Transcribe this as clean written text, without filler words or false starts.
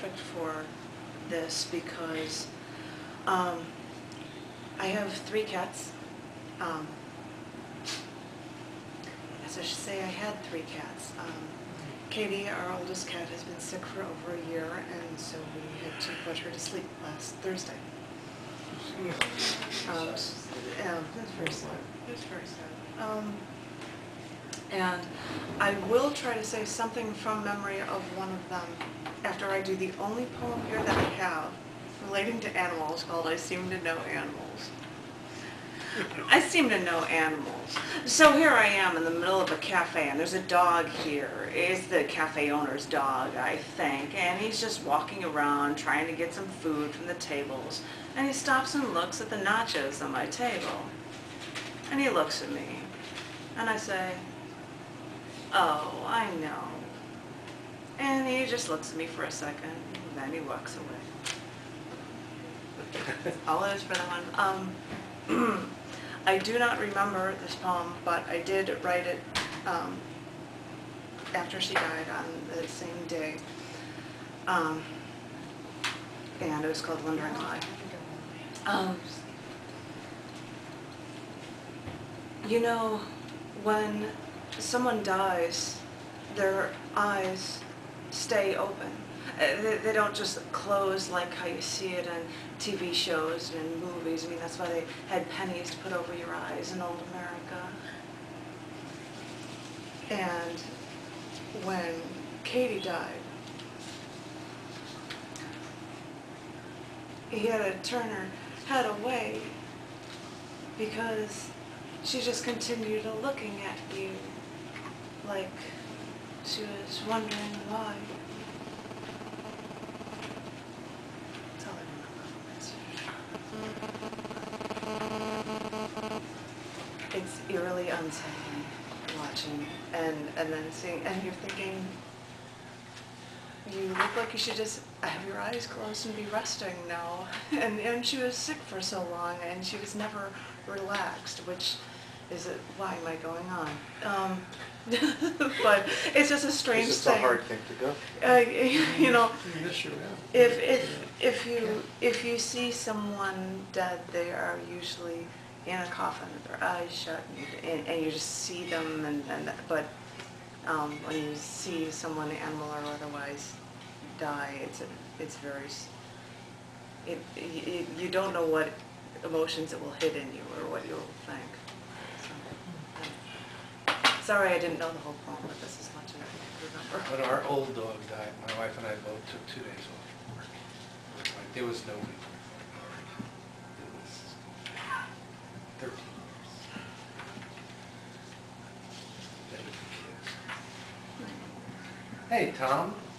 perfect for this because I have 3 cats. As I should say, I had 3 cats. Katie, our oldest cat, has been sick for over a year, and so we had to put her to sleep last Thursday. That's very sad. That's very sad. And I will try to say something from memory of one of them after I do the only poem here that I have relating to animals called I Seem to Know Animals. I seem to know animals. So here I am in the middle of a cafe, and there's a dog here. It's the cafe owner's dog, I think, and he's just walking around trying to get some food from the tables, and he stops and looks at the nachos on my table, and he looks at me, and I say, "Oh, I know," and he just looks at me for a second, and then he walks away. All it is for that one. I do not remember this poem, but I did write it after she died on the same day, and it was called Wandering Eye. You know, when someone dies, their eyes stay open. They don't just close like how you see it on TV shows and in movies. I mean, that's why they had pennies to put over your eyes in old America. And when Katie died, he had to turn her head away because she just continued looking at you like she was wondering why. It's eerily unsettling watching and then seeing, and you're thinking, you look like you should just have your eyes closed and be resting now. And she was sick for so long, and she was never relaxed, which is a, why am I going on? But it's just a strange thing. It's a hard thing to go through. You know, if you see someone dead, they are usually in a coffin with their eyes shut, and you just see them, but when you see someone, animal or otherwise, die, it's very, you don't know what emotions it will hit in you or what you'll think. Sorry, I didn't know the whole poem, but this is much of it I can remember. When our old dog died, my wife and I both took 2 days off from work. It was like there was no week. It was 13 years. That was the kids. Hey, Tom.